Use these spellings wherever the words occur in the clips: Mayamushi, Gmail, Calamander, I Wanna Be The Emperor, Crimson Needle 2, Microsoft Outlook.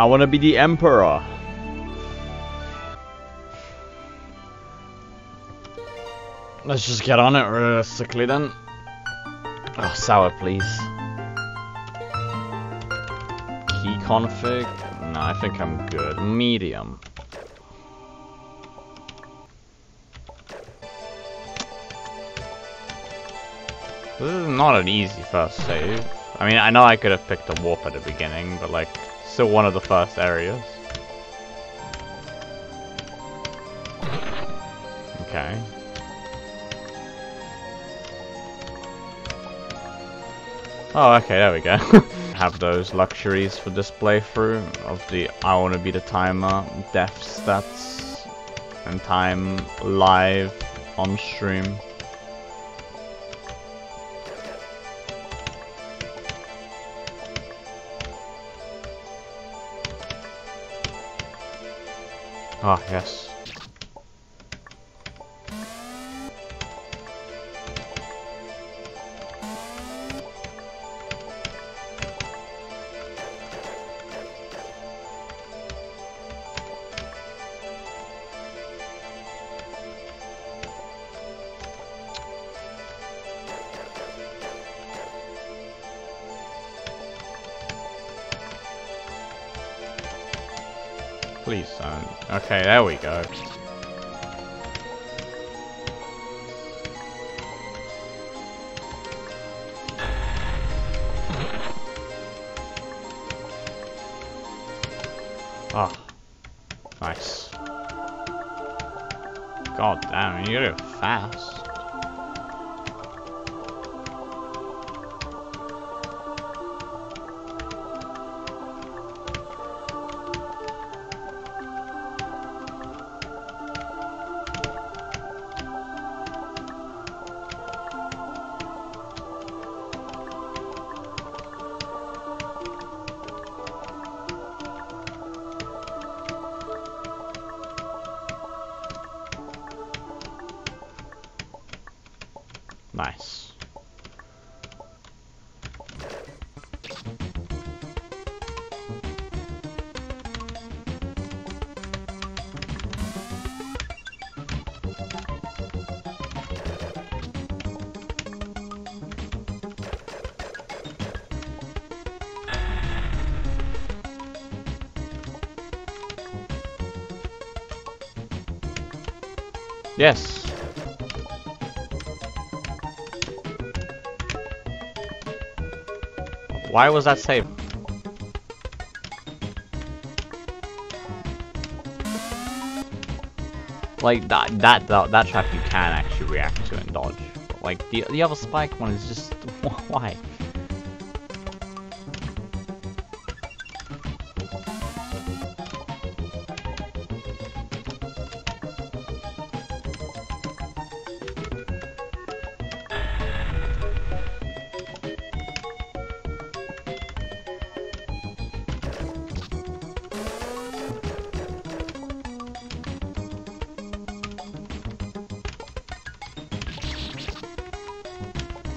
I Wanna Be The Emperor. Let's just get on it realistically then. Oh, sour please. Key config? No, I think I'm good. Medium. This is not an easy first save. I mean, I know I could have picked a warp at the beginning, but like, still one of the first areas. Okay. Oh, okay, there we go. Have those luxuries for this playthrough of the I Wanna Be The Timer, death stats, and time live on stream. Ah, oh, yes. Please don't. Okay, there we go. Ah, oh, nice. God damn, you gotta go fast. Nice. Yes. Why was that saved? Like that trap you can actually react to and dodge. But like the other spike one is just why?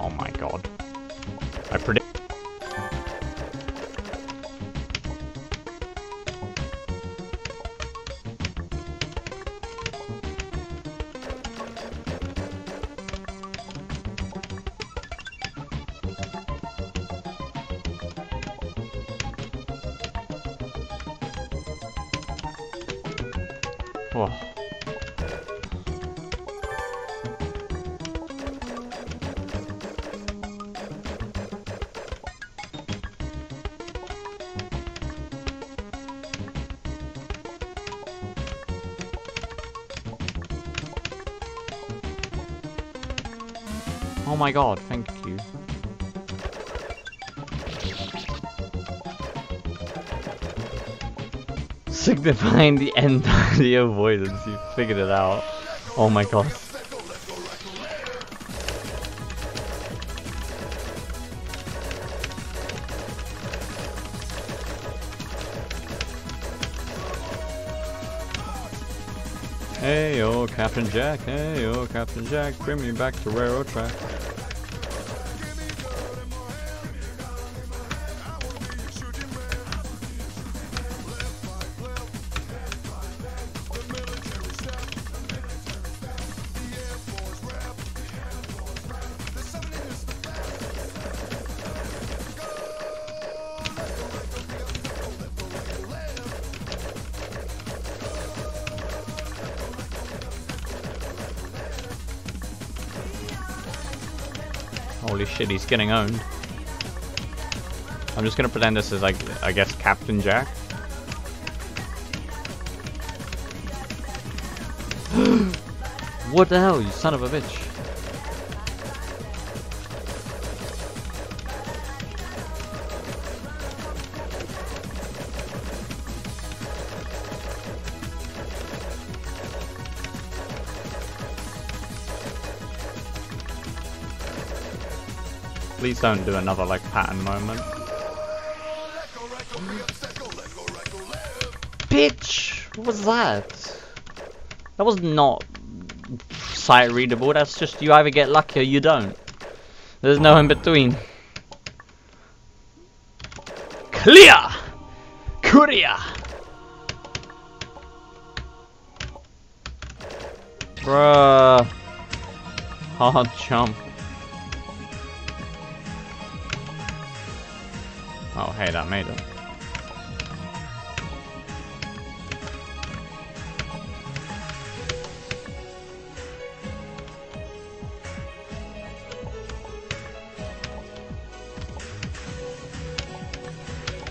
Oh my god. I predict. Oh. Oh my god, thank you. Signifying the end of the avoidance, you figured it out. Oh my god. Hey yo, Captain Jack, hey yo, Captain Jack, bring me back to railroad track. Holy shit, he's getting owned. I'm just gonna pretend this is like, I guess, Captain Jack. What the hell, you son of a bitch? Please don't do another like pattern moment. Bitch! What was that? That was not sight readable, that's just you either get lucky or you don't. There's no in between. Clear! Courier! Bruh. Hard jump. Oh, hey, that made it.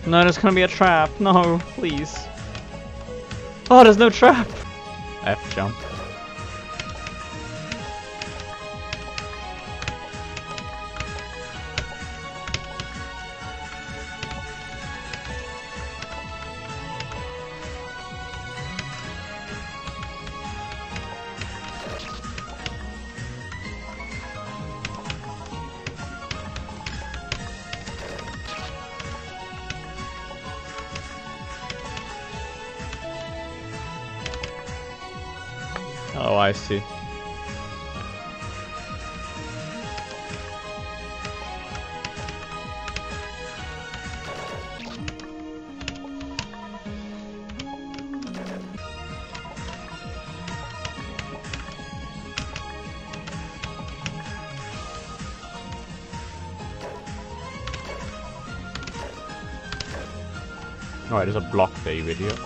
No, there's gonna be a trap. No, please. Oh, there's no trap. F jump. Oh, I see. Alright, there's a block there, you idiot.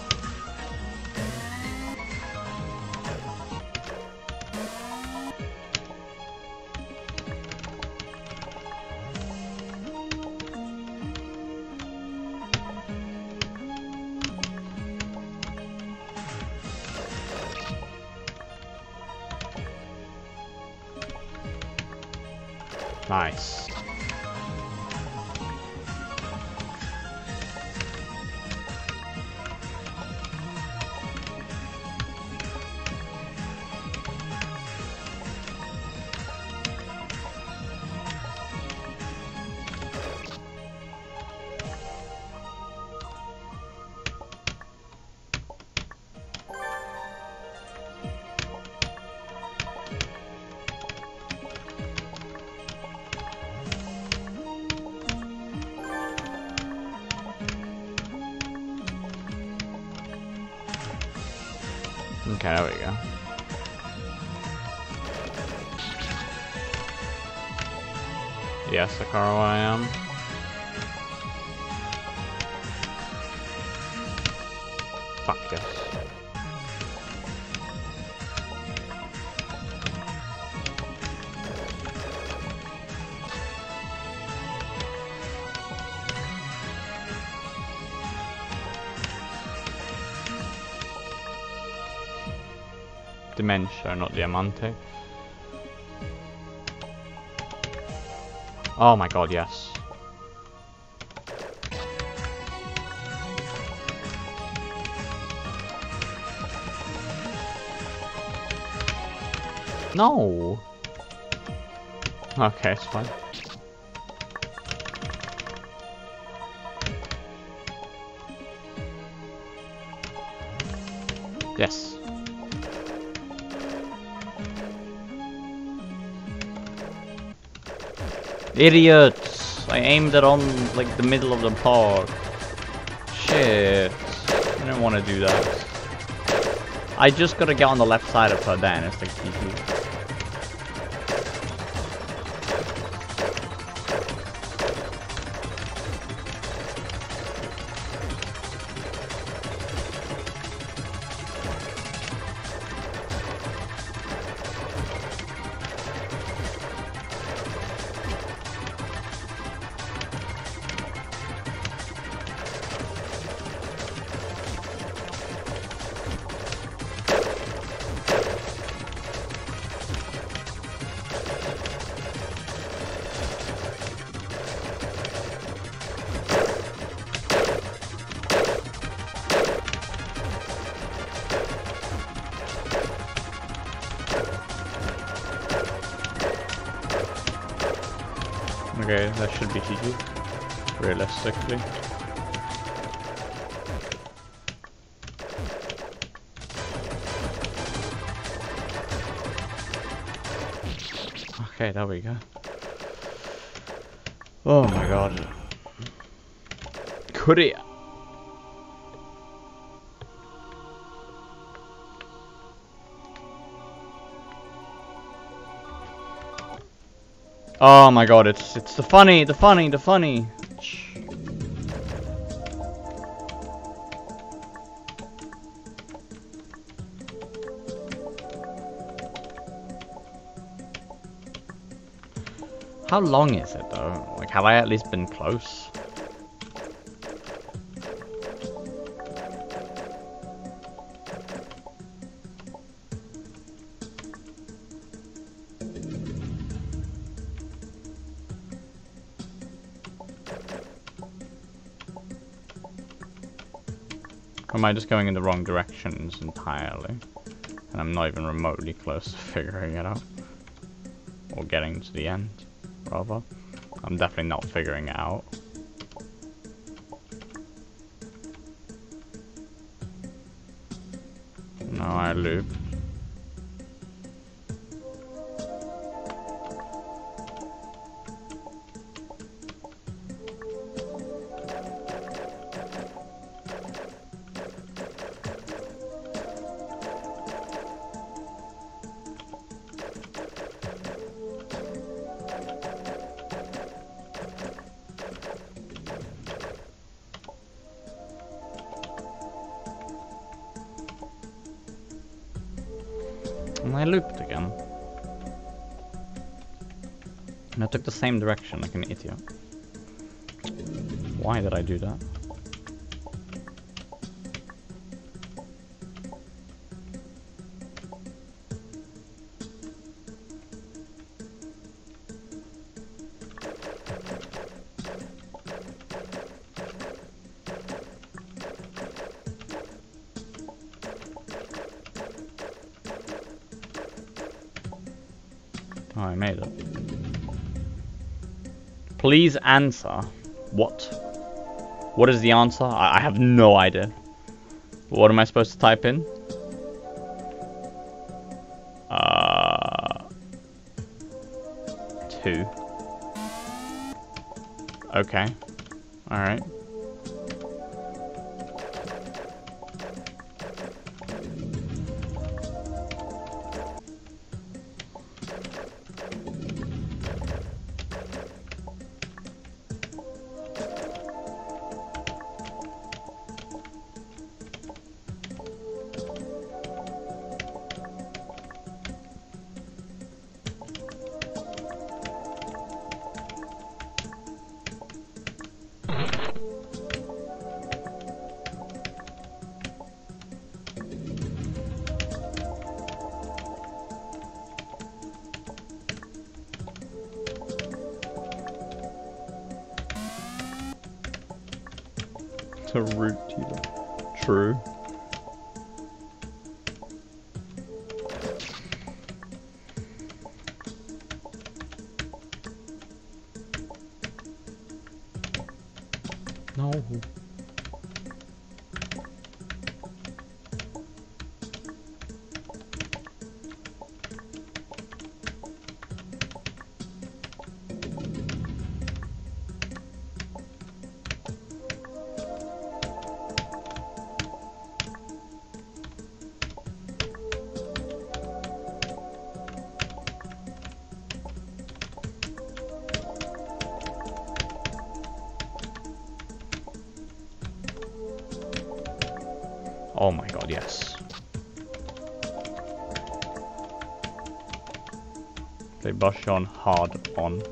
Nice. Okay, there we go. Yes, Sakura, I am. Fuck yes. Dementia, not Diamante. Oh my god, yes. No! Okay, it's fine. Yes. Idiots! I aimed it on like the middle of the park. Shit. I don't want to do that. I just gotta get on the left side of her then, it's like Okay, that should be GG, realistically. Okay, there we go. Oh my god. Korea! Oh my god, it's the funny. How long is it though? Like, have I at least been close? Or am I just going in the wrong directions entirely? And I'm not even remotely close to figuring it out. Or getting to the end, rather. I'm definitely not figuring it out. No, I loop. And I looped again. And I took the same direction like an idiot. Why did I do that? Oh, I made it. Please answer. What? What is the answer? I have no idea. What am I supposed to type in? Two. Okay. Alright. A root either. True. No. Oh my god, yes. They bush on hard on.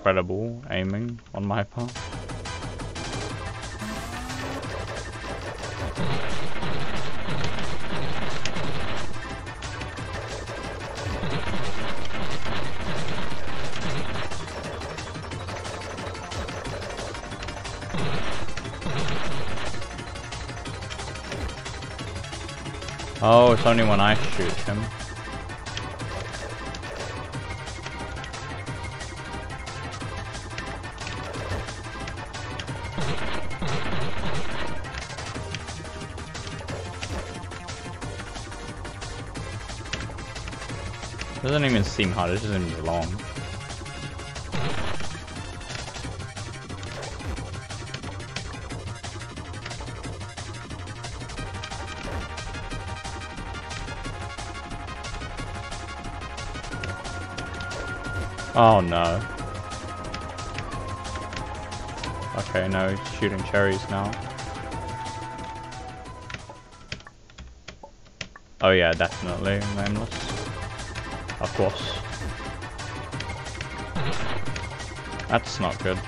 incredible aiming on my part. Oh, it's only when I shoot him. Doesn't even seem hard, it just seems long. Oh no. Okay, no, he's shooting cherries now. Oh yeah, definitely nameless. Of course. That's not good.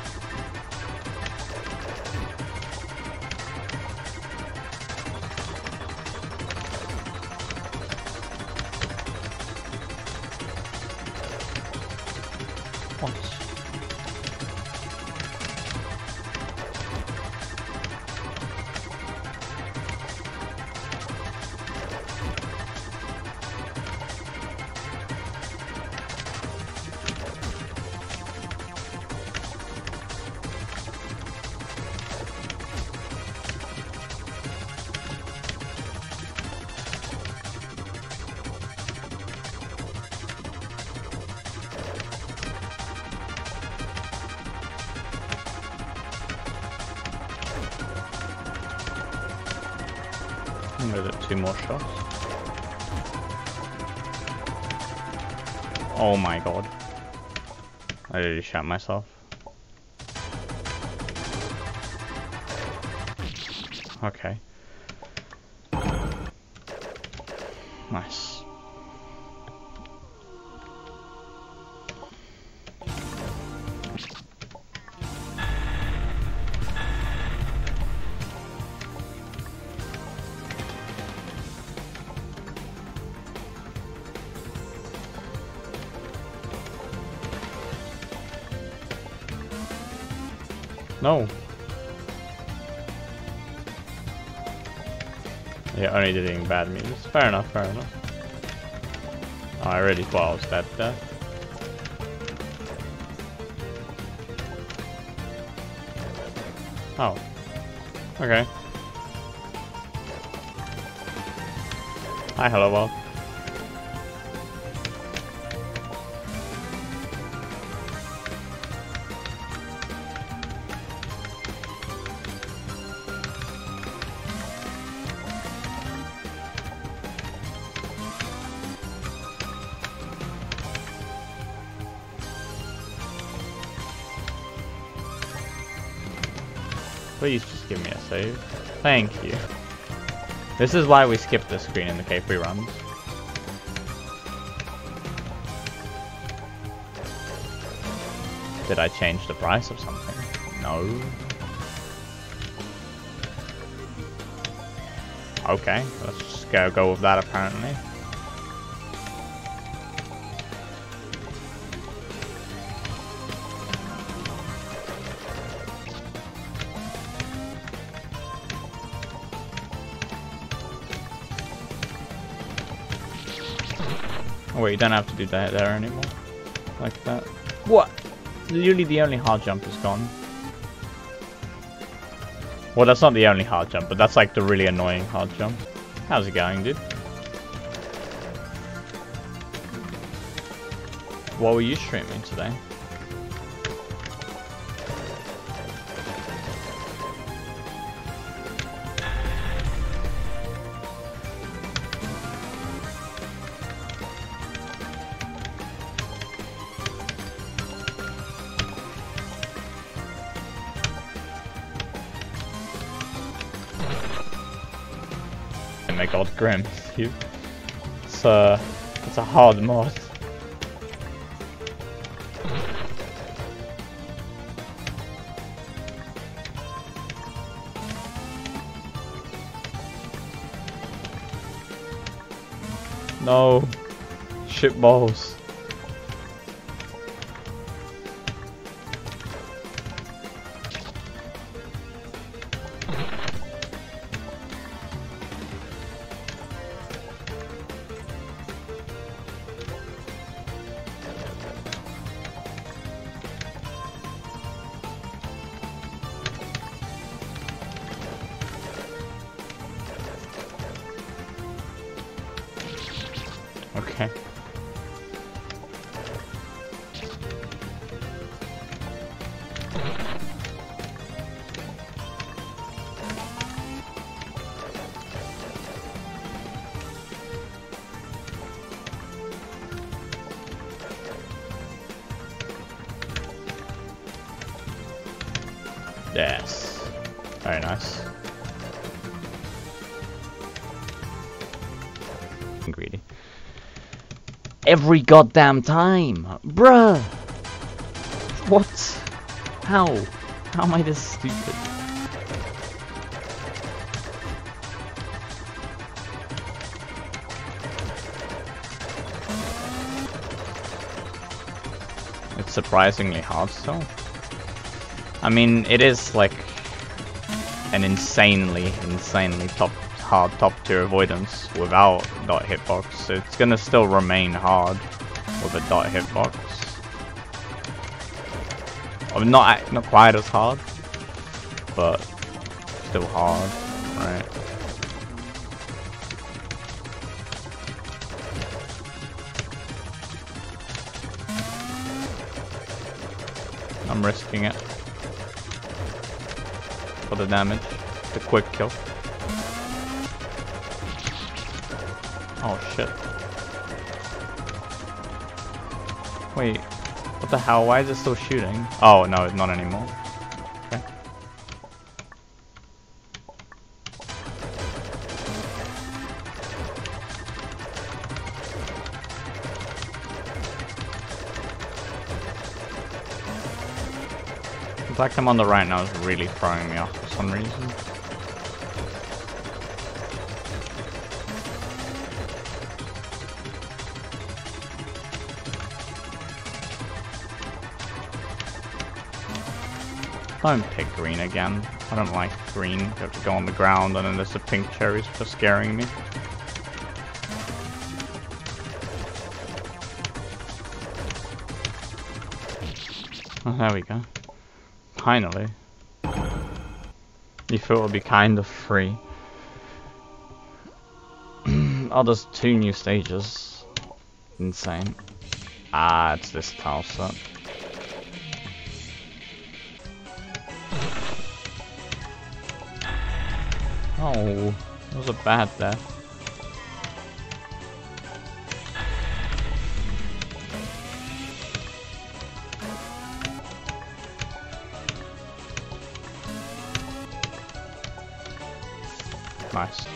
I'm gonna do 2 more shots. Oh my god. I really shot myself. Okay. Nice. No. Yeah, only did it in bad meters. Fair enough, fair enough. Oh, I really thought I was dead there. Oh. Okay. Hi, hello world. Please just give me a save. Thank you. This is why we skip the screen in the cave reruns. Did I change the price of something? No. Okay, let's just go with that apparently. Oh wait, you don't have to do that there anymore. Like that. What? Literally the only hard jump is gone. Well, that's not the only hard jump, but that's like the really annoying hard jump. How's it going, dude? What were you streaming today? Oh my god, Grim, it's a hard mod. No. Shit balls. Okay. Yes. Very nice. Greedy. Every goddamn time, bruh. What? How? How am I this stupid? It's surprisingly hard still. I mean, it is like an insanely hard top tier avoidance without dot hitbox, so it's gonna still remain hard with a dot hitbox. Or not quite as hard, but still hard, right? I'm risking it for the damage, the quick kill. Oh shit. Wait, what the hell? Why is it still shooting? Oh no, it's not anymore. Okay. In fact, I'm on the right now, it's really throwing me off for some reason. Don't pick green again. I don't like green. You have to go on the ground, and then there's the pink cherries for scaring me. Oh, there we go. Finally. You thought it would be kind of free. Oh, there's 2 new stages. Insane. Ah, it's this tile set. Oh, that was a bad death. Nice.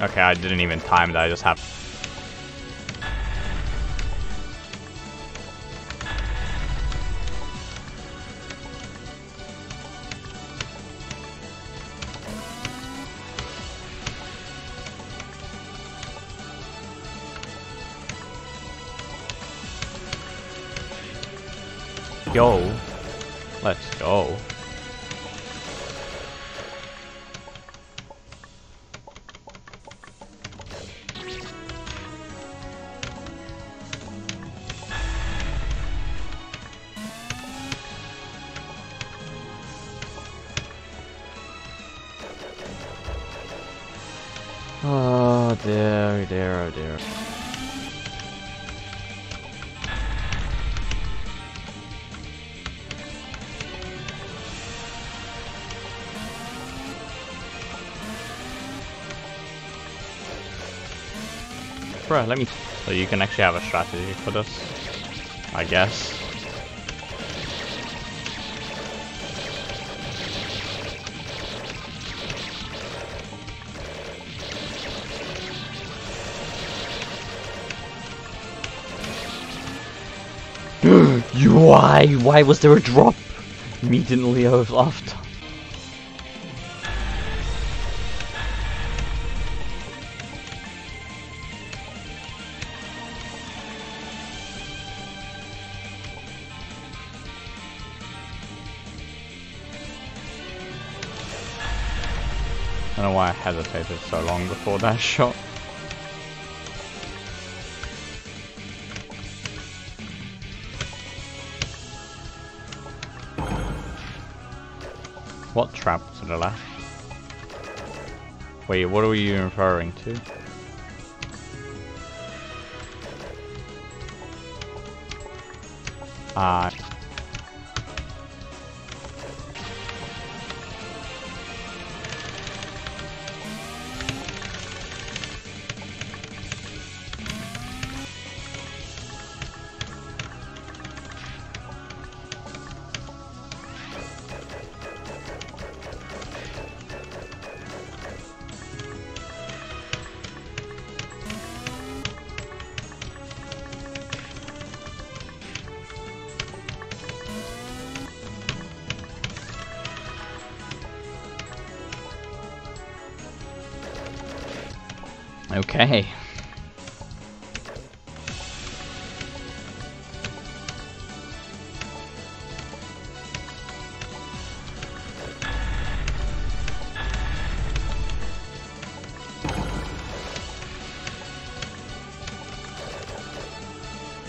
Okay, I didn't even time that, I just have... Yo, let's go. Oh dear, oh dear, oh dear. Bruh, let me... So you can actually have a strategy for this, I guess. Why? Why was there a drop immediately after? I don't know why I hesitated so long before that shot. What trap to the left? Wait, what are you referring to? Okay.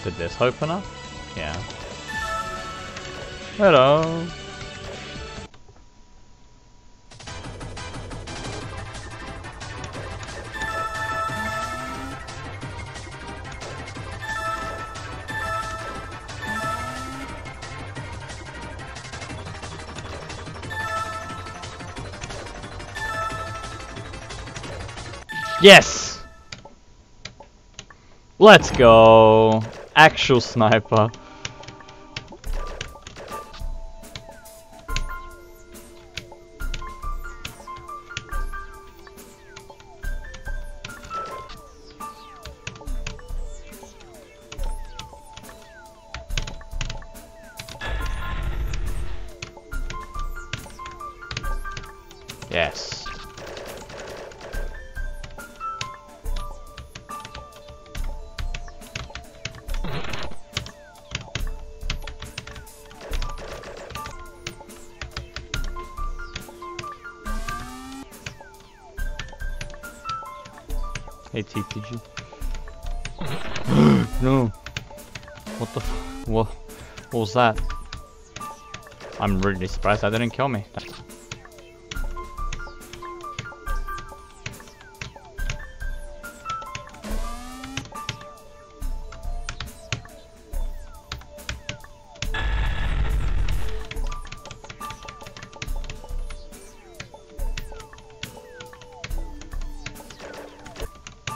Did this open up? Yeah. Hello. Yes! Let's go! Actual sniper. Yes. Hey TPG. No. What the f— what was that? I'm really surprised that didn't kill me.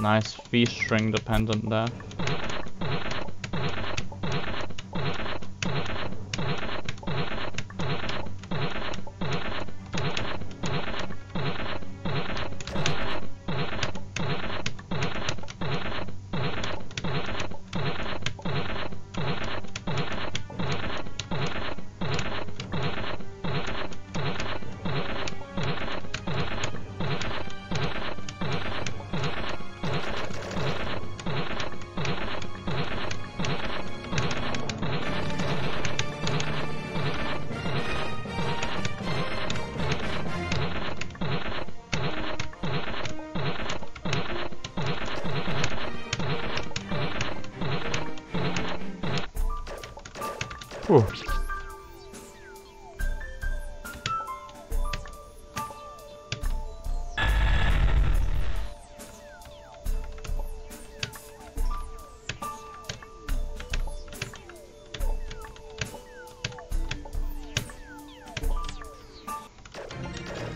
Nice V-string dependent there. Ooh.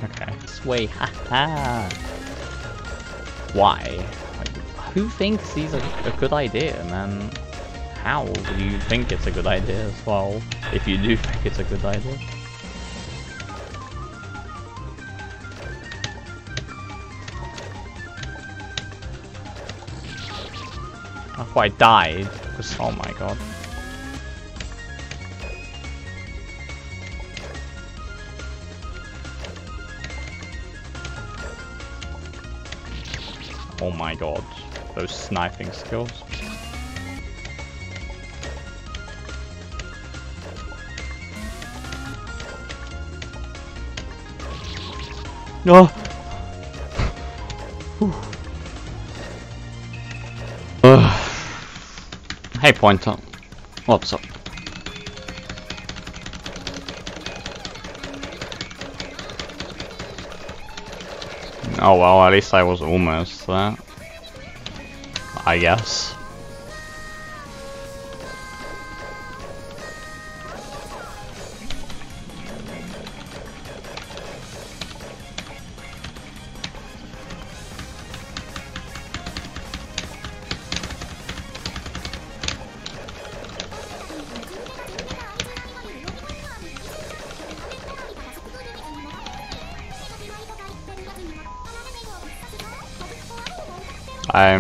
Okay. Sway, haha. Why? Like, who thinks these are a good idea, man? How do you think it's a good idea as well, if you do think it's a good idea? Oh, I died. Oh my god. Oh my god, those sniping skills. No. Hey Pointer, what's up? Oh well, at least I was almost there, I guess.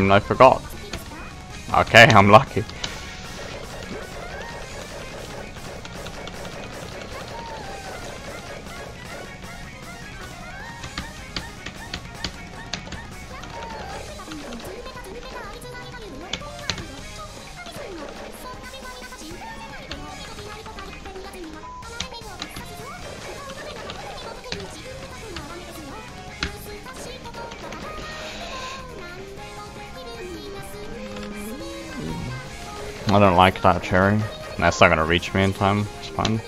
I forgot. Okay, I'm lucky. I don't like that cherry. That's not gonna reach me in time. It's fine.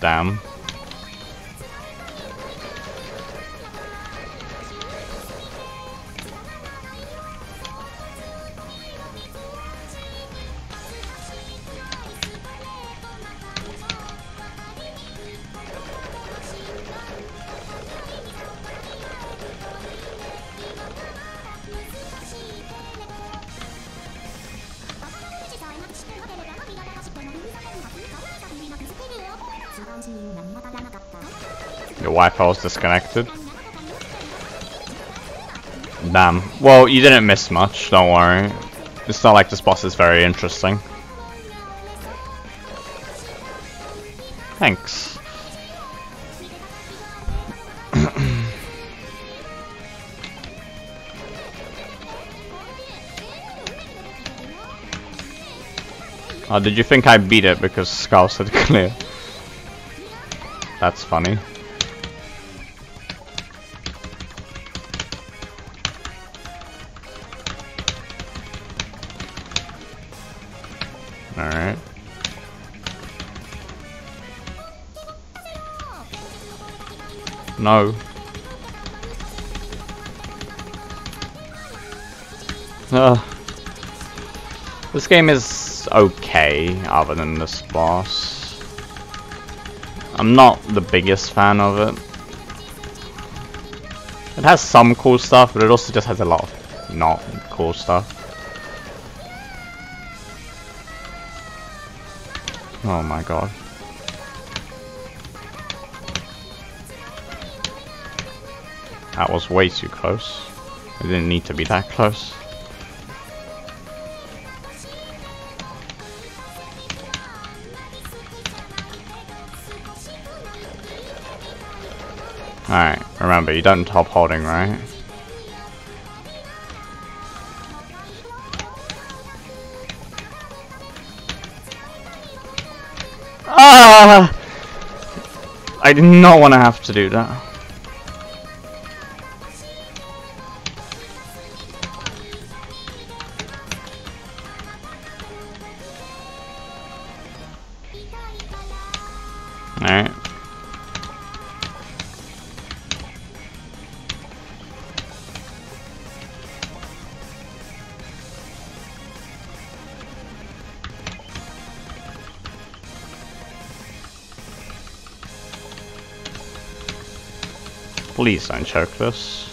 Damn. Your Wi-Fi was disconnected. Damn. Well, you didn't miss much, don't worry. It's not like this boss is very interesting. Thanks. Oh, did you think I beat it because Skull said clear? That's funny. Alright. No. This game is okay, other than this boss. I'm not the biggest fan of it. It has some cool stuff, but it also just has a lot of not cool stuff. Oh my god. That was way too close. It didn't need to be that close. Alright, remember, you don't top holding, right? Ah! I did not want to have to do that. Alright. Please don't choke this.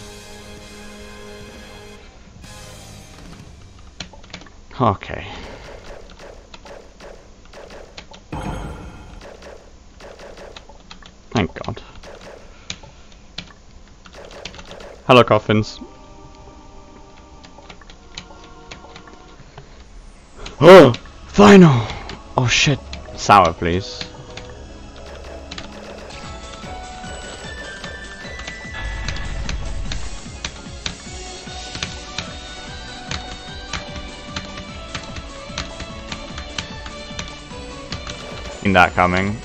Okay. Thank God. Hello, coffins. Oh! Final! Oh shit. Sour, please. In that coming.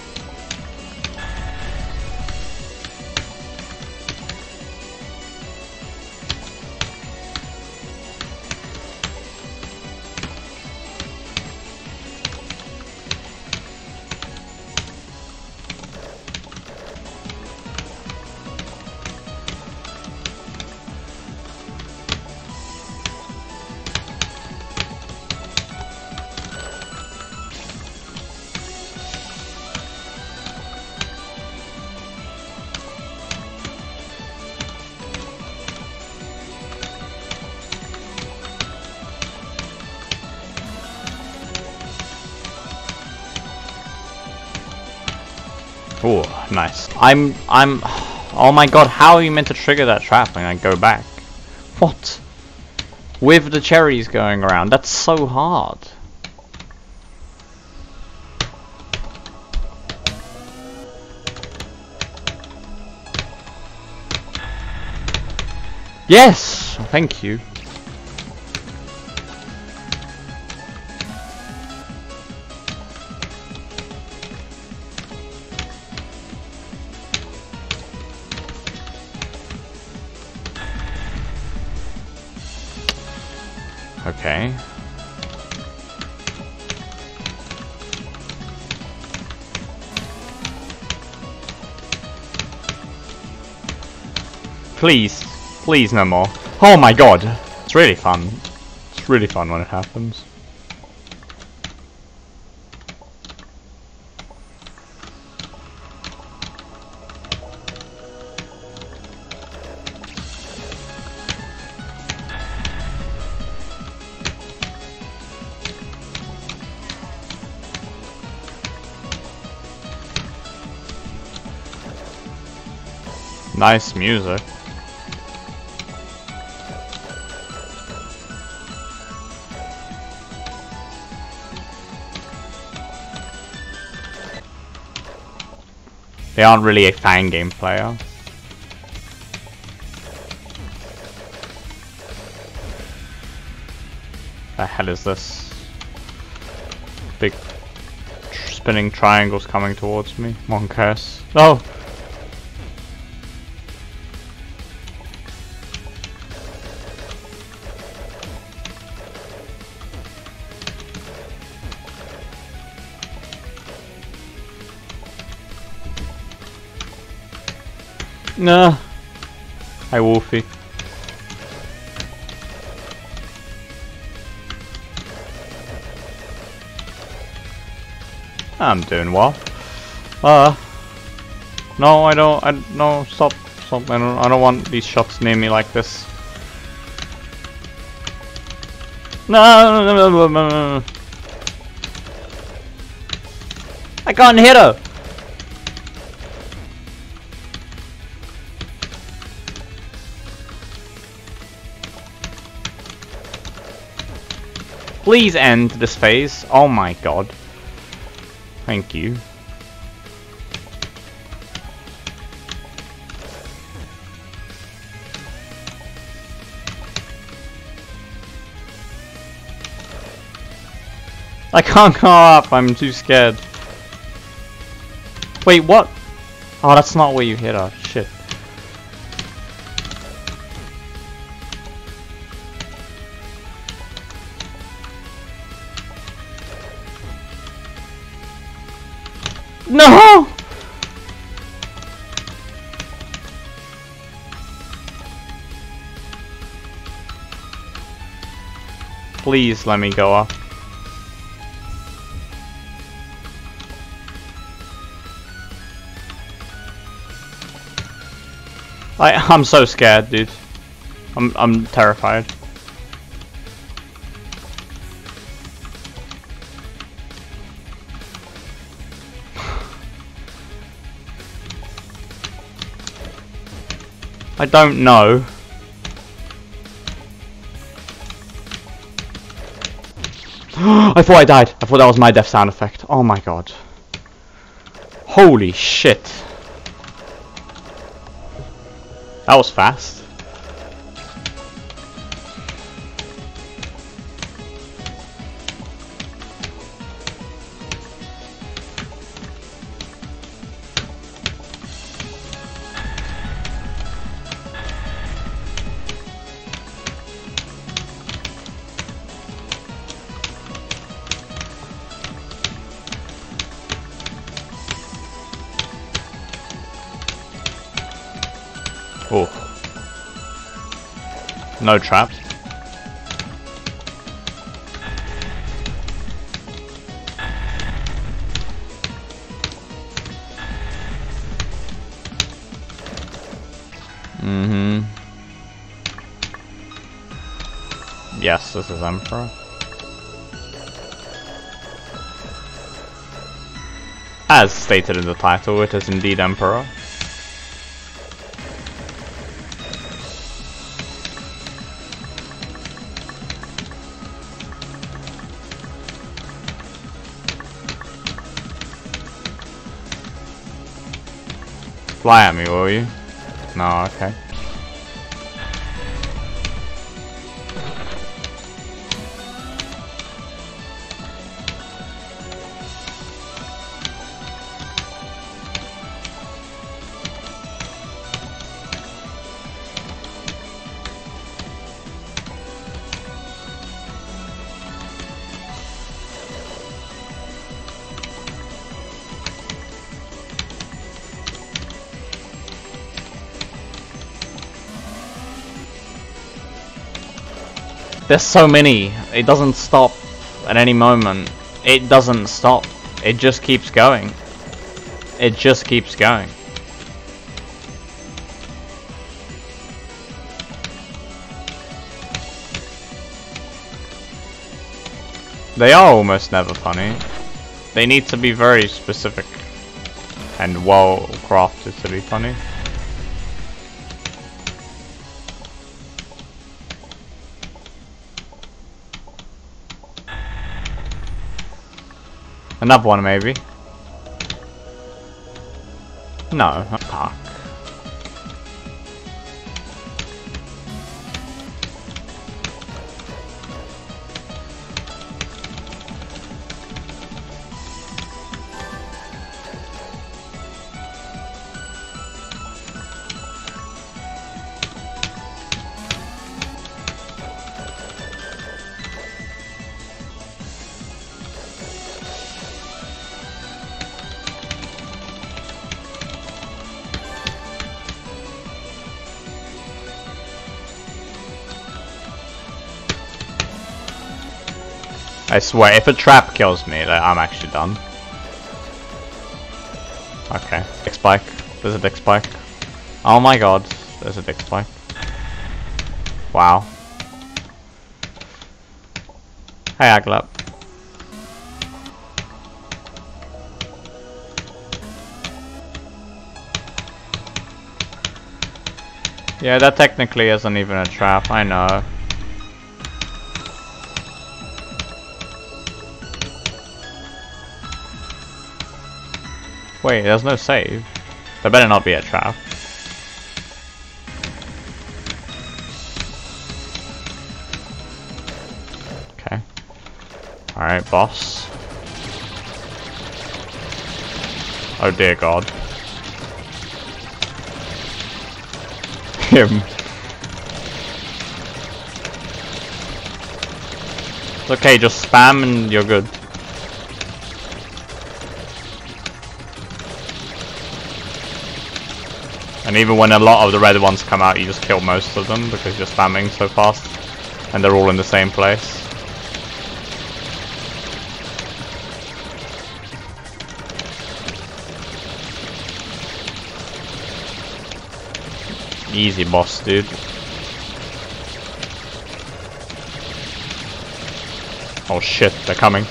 Oh, nice. I'm... Oh my god, how are you meant to trigger that trap and then go back? What? With the cherries going around, that's so hard. Yes! Thank you. Okay. Please. Please no more. Oh my god. It's really fun. It's really fun when it happens. Nice music. They aren't really a fan game player. The hell is this? Big spinning triangles coming towards me. One curse. Oh! Nah. Hi, Wolfie. I'm doing well. No, I don't. No, stop. I don't want these shots near me like this. No. I can't hit her. Please end this phase. Oh my god. Thank you. I can't go up. I'm too scared. Wait, what? Oh, that's not where you hit her. Shit. No! Please let me go up. I'm so scared, dude. I'm terrified. I don't know. I thought I died. I thought that was my death sound effect. Oh my god. Holy shit. That was fast. Oh. No traps. Mm-hmm. Yes, this is Emperor. As stated in the title, it is indeed Emperor. Fly at me, will you? No, okay. There's so many. It doesn't stop at any moment. It doesn't stop. It just keeps going. It just keeps going. They are almost never funny. They need to be very specific and well crafted to be funny. Another one, maybe. No, not park. I swear, if a trap kills me, like, I'm actually done. Okay, dick spike. There's a dick spike. Oh my god, there's a dick spike. Wow. Hey, Aglap. Yeah, that technically isn't even a trap, I know. Wait, there's no save. There better not be a trap. Okay. Alright, boss. Oh dear god. Him. It's okay, just spam and you're good. And even when a lot of the red ones come out, you just kill most of them because you're spamming so fast. And they're all in the same place. Easy boss, dude. Oh shit, they're coming.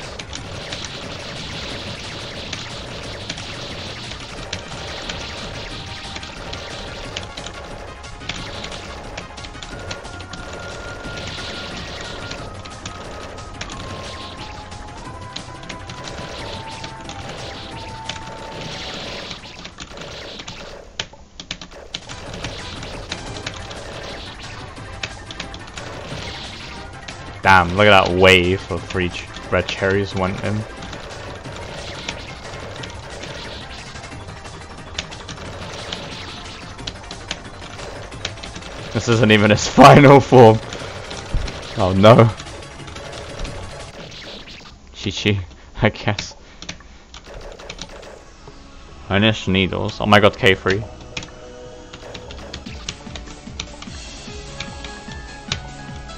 Damn, look at that wave of three red cherries went in. This isn't even his final form. Oh no. Chi-chi, I guess. Honest needles. Oh my god, K3.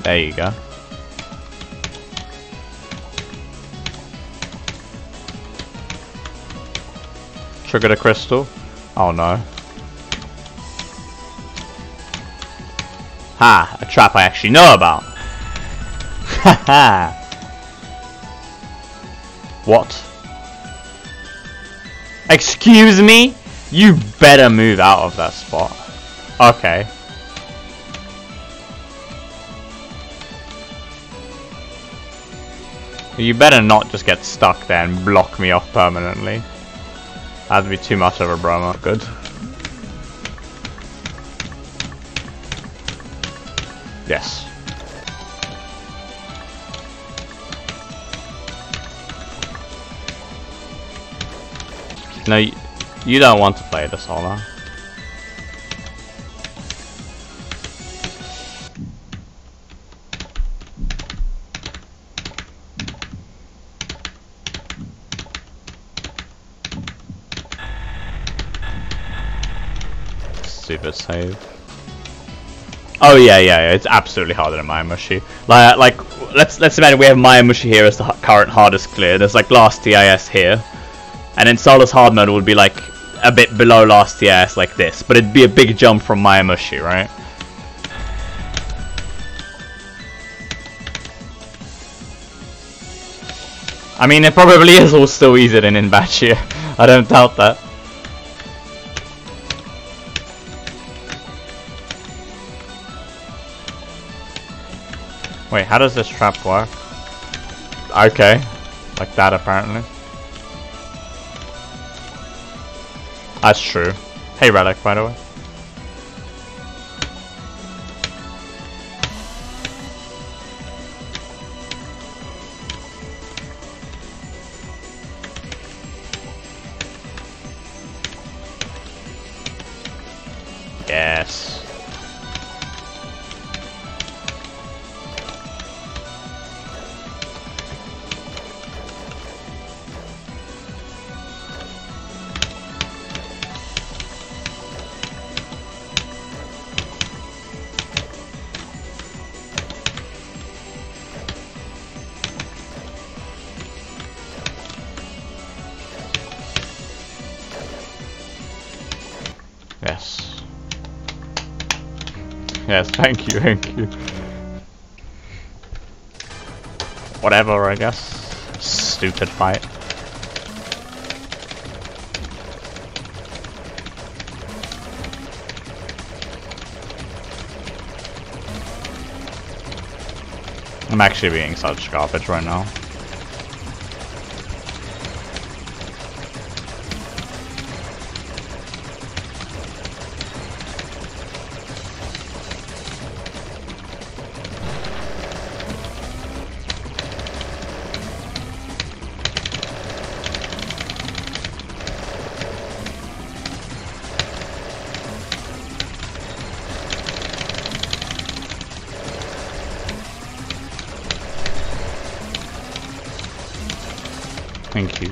There you go. Trigger the crystal. Oh no. Ha! A trap I actually know about! Ha ha! What? Excuse me? You better move out of that spot. Okay. You better not just get stuck there and block me off permanently. That'd be too much of a drama. Good. Yes. No, you don't want to play this, Hola. Super save. Oh yeah, yeah, yeah, it's absolutely harder than Mayamushi. Like let's imagine we have Mayamushi here as the current hardest clear. There's like last TIS here, and then Solar's hard mode would be like a bit below last TIS like this, but it'd be a big jump from Mayamushi, right? I mean, it probably is all still easier than in batch here. I don't doubt that. Wait, how does this trap work? Okay. Like that, apparently. That's true. Hey, Relic, by the way. Yes. Yes. Yes, thank you, thank you. Whatever, I guess. Stupid fight. I'm actually being such garbage right now. Thank you.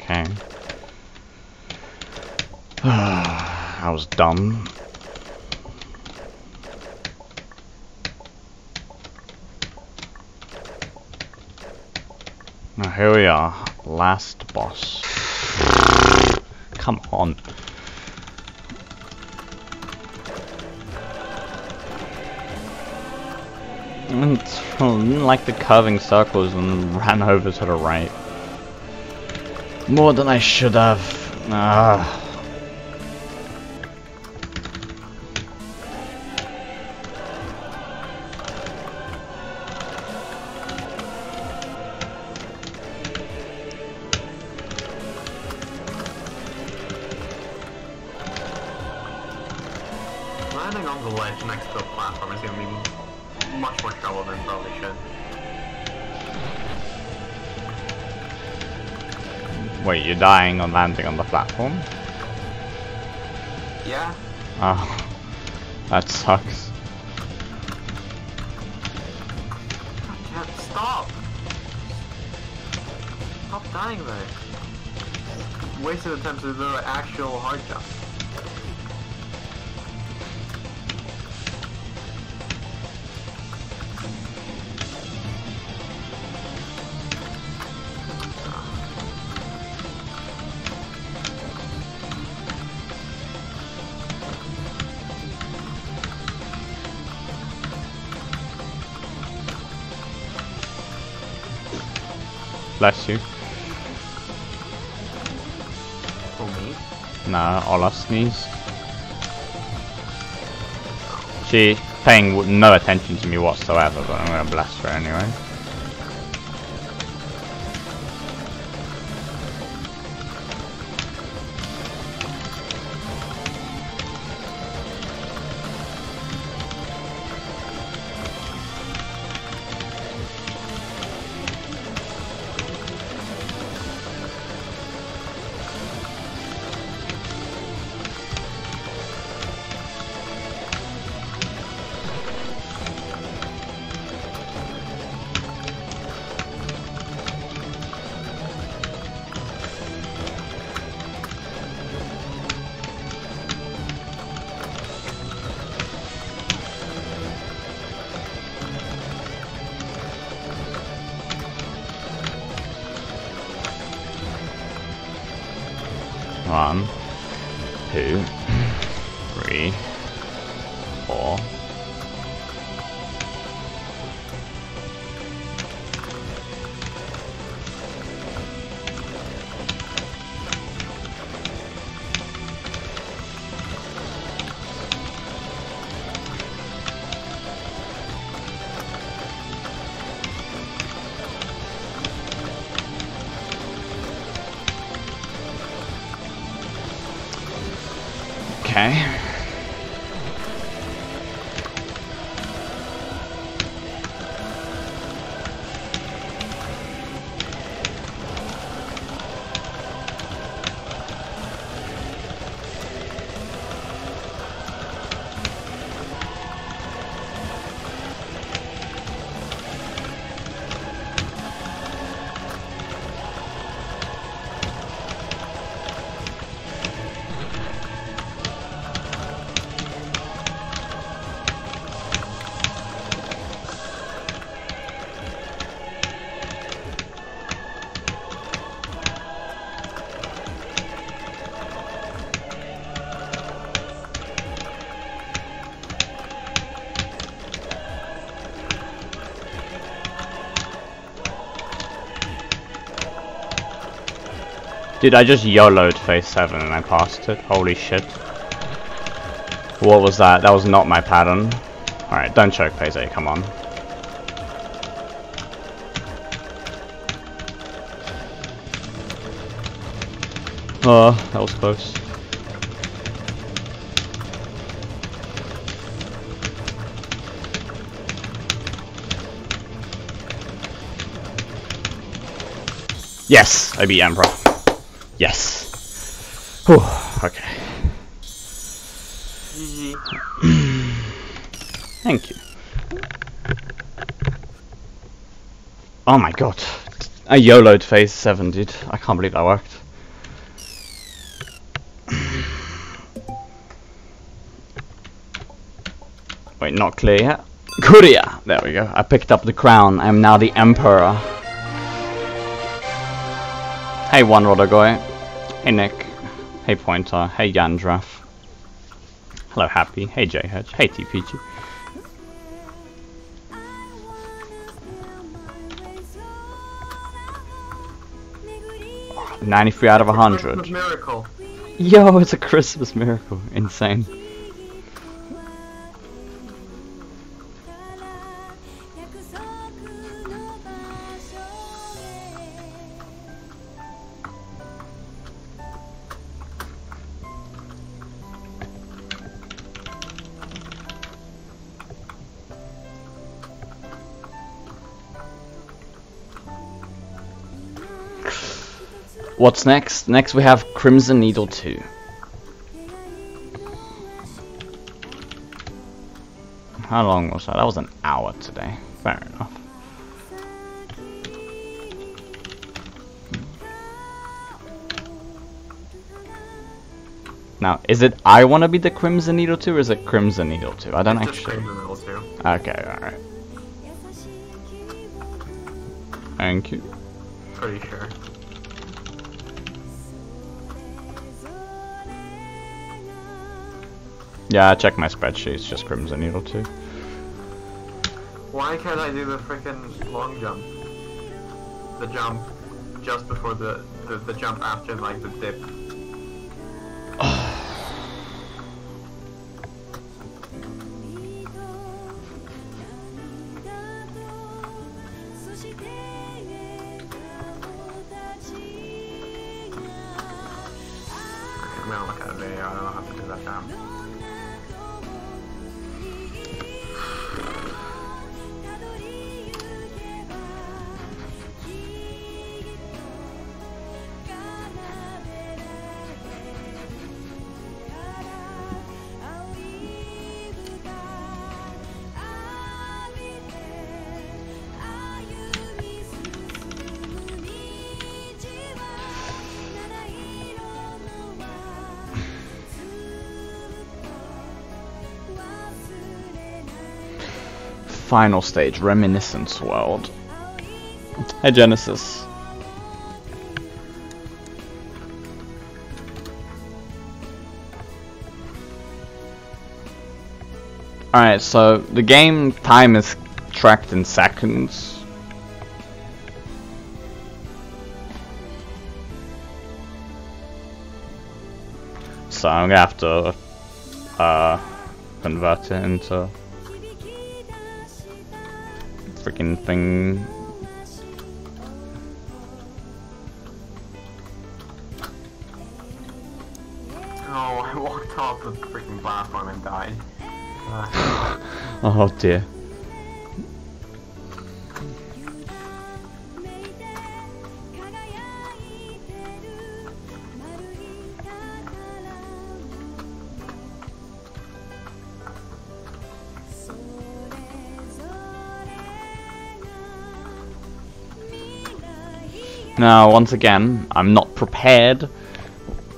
Okay. I was dumb. Now here we are, last boss. Come on. Like the curving circles and ran over to the right. More than I should have. the ledge next to the platform is going to be much more trouble than probably should. Wait, you're dying on landing on the platform? Yeah. Oh, that sucks. I can't stop! Stop dying there. Wasted attempts to do an actual hard jump. Bless you. For me? No, Olaf sneezed. She's paying no attention to me whatsoever, but I'm gonna bless her anyway. One, two, three, four. Okay. Dude, I just YOLO'd phase 7 and I passed it. Holy shit. What was that? That was not my pattern. Alright, don't choke phase 8, come on. Oh, that was close. Yes! I beat Emperor. Yes. Whew, okay. GG. Thank you. Oh my god. I YOLO'd phase 7, dude. I can't believe that worked. Wait, not clear yet. Courier! There we go. I picked up the crown. I am now the Emperor. Hey One Rodogoy, hey Nick, hey Pointer, hey Yandraff, hello Happy, hey JH, hey TPG. Oh, 93 out of 100. It's a miracle. Yo, it's a Christmas miracle. Insane. What's next? Next we have Crimson Needle 2. How long was that? That was an hour today. Fair enough. Now, is it I Wanna Be The Crimson Needle 2 or is it Crimson Needle 2? I don't actually... Crimson Needle 2. Okay, alright. Thank you. Pretty sure. Yeah, I check my spreadsheet, it's just Crimson Needle 2. Why can't I do the freaking long jump? The jump just before the jump after, like, the dip. I'm gonna look at a video, I don't have to do that now. Final stage, Reminiscence World. Hey, Genesis. Alright, so the game time is tracked in seconds. So I'm gonna have to convert it into freaking thing. Oh, I walked off the freaking platform and died. Oh dear. Now, once again, I'm not prepared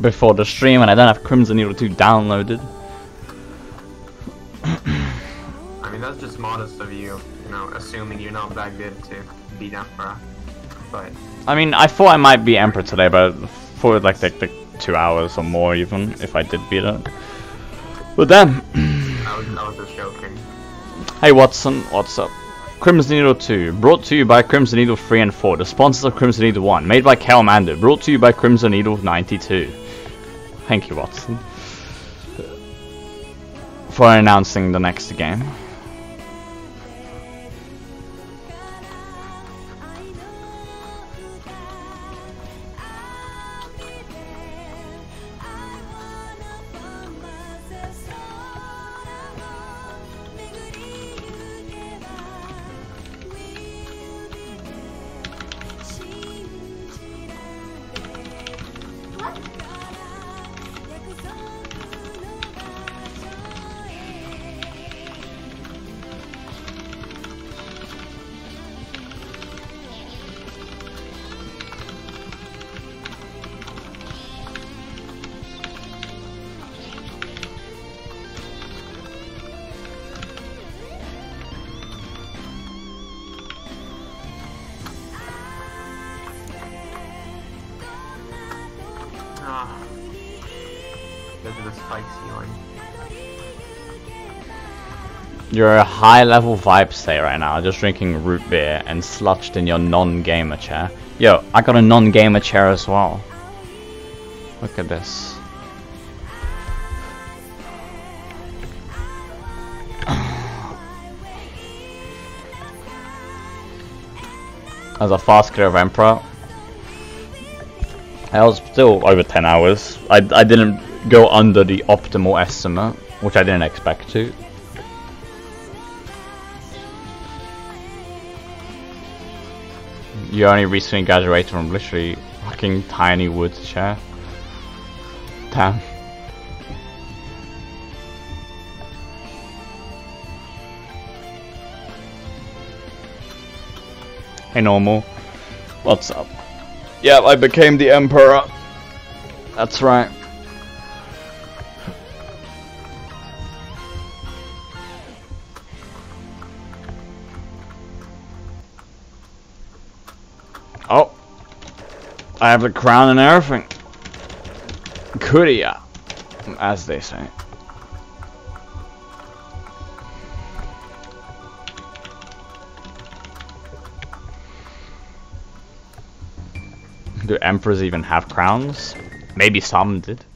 before the stream and I don't have Crimson Needle 2 downloaded. I mean, that's just modest of you, you know, assuming you're not that good to beat Emperor. But I mean, I thought I might be Emperor today, but for like the 2 hours or more even, if I did beat it. But then... I was just joking. Hey Watson, what's up? Crimson Needle 2, brought to you by Crimson Needle 3 and 4, the sponsors of Crimson Needle 1, made by Calamander, brought to you by Crimson Needle 92. Thank you, Watson, for announcing the next game. You're a high-level vibe state right now, just drinking root beer and slouched in your non-gamer chair. Yo, I got a non-gamer chair as well. Look at this. As a fast clear of Emperor, I was still over 10 hours. I didn't go under the optimal estimate, which I didn't expect to. You only recently graduated from literally fucking tiny wood chair. Damn. Hey, normal. What's up? Yeah, I became the Emperor. That's right. Oh. I have the crown and everything. Kuria, as they say. Do emperors even have crowns? Maybe some did.